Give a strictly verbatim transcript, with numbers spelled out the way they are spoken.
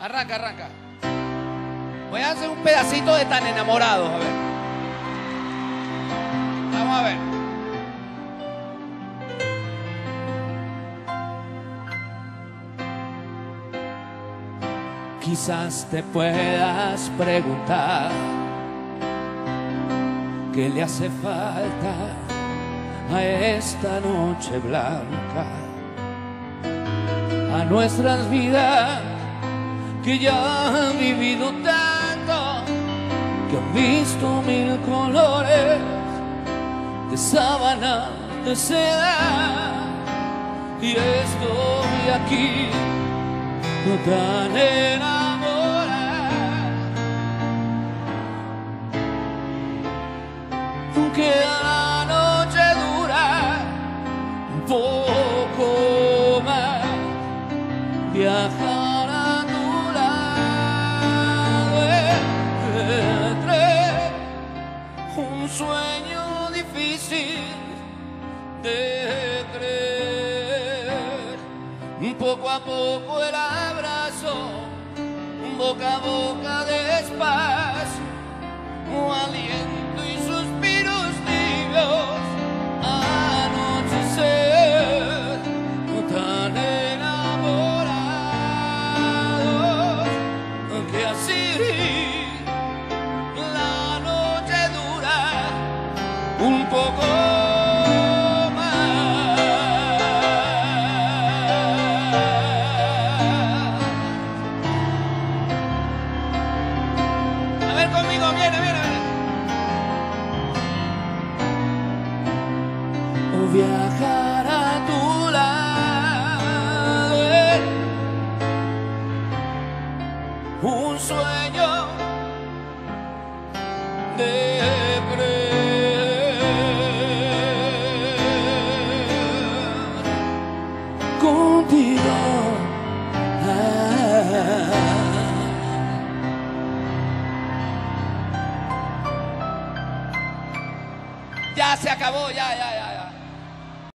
Arranca, arranca. Voy a hacer un pedacito de Tan Enamorados, a ver. Vamos a ver. Quizás te puedas preguntar qué le hace falta a esta noche blanca, a nuestras vidas que ya han vivido tanto, que han visto mil colores de sábana, de seda. Y estoy aquí no tan enamorada, aunque la noche dura un poco más, viajar a tu lado entre un sueño de creer. Poco a poco el abrazo, boca a boca despacio, un aliento y suspiros tibios, anochecer tan enamorados, que así la noche dura un poco. Conmigo, viene, viene, viene. O viajar a tu lado, eh. un sueño de creer contigo. Ah, ya se acabó, ya, ya, ya. ya.